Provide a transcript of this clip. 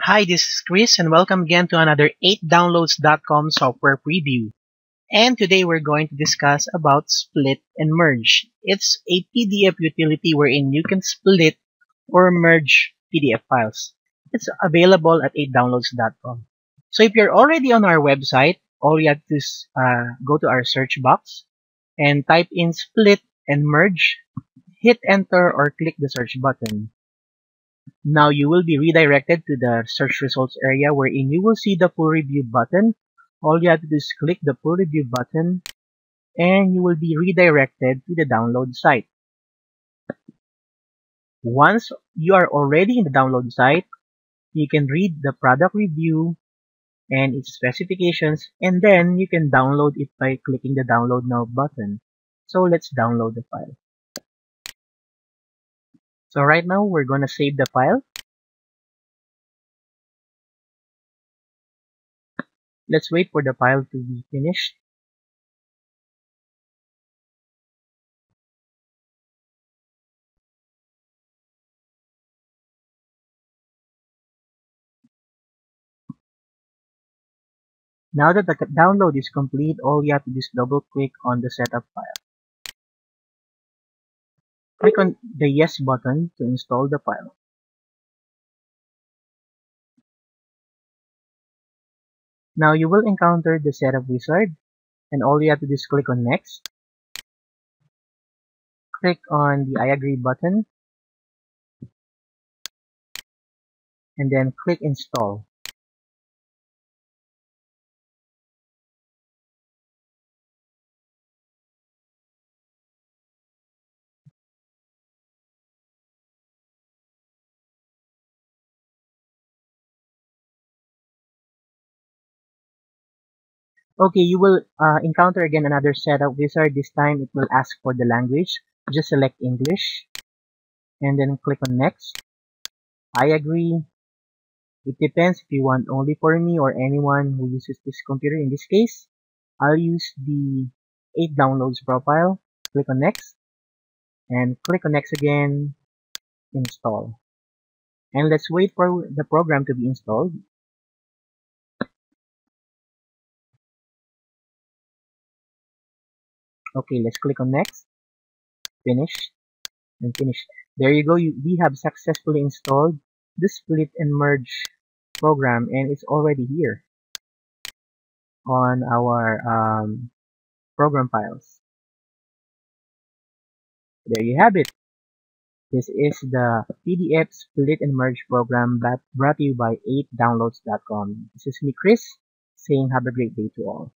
Hi, this is Chris and welcome again to another 8downloads.com software preview. And today we're going to discuss about Split and Merge. It's a PDF utility wherein you can split or merge PDF files. It's available at 8downloads.com. So if you're already on our website, all you have to go to our search box and type in Split and Merge, hit enter or click the search button. Now you will be redirected to the search results area wherein you will see the full review button. All you have to do is click the full review button and you will be redirected to the download site. Once you are already in the download site, you can read the product review and its specifications, and then you can download it by clicking the download now button. So let's download the file. So right now, we're going to save the file. Let's wait for the file to be finished. Now that the download is complete, all you have to do is double click on the setup file. Click on the Yes button to install the file. Now you will encounter the setup wizard, and all you have to do is click on Next. Click on the I agree button, and then click Install. Okay, you will encounter again another setup wizard. This time it will ask for the language. Just select English and then click on Next. I agree. It depends if you want only for me or anyone who uses this computer. In this case, I'll use the 8downloads profile. Click on Next and click on Next again. Install. And let's wait for the program to be installed. Okay, let's click on Next, Finish, and Finish. There you go. We have successfully installed the Split and Merge program, and it's already here on our program files. There you have it. This is the PDF Split and Merge program brought to you by 8downloads.com. This is me, Chris, saying have a great day to all.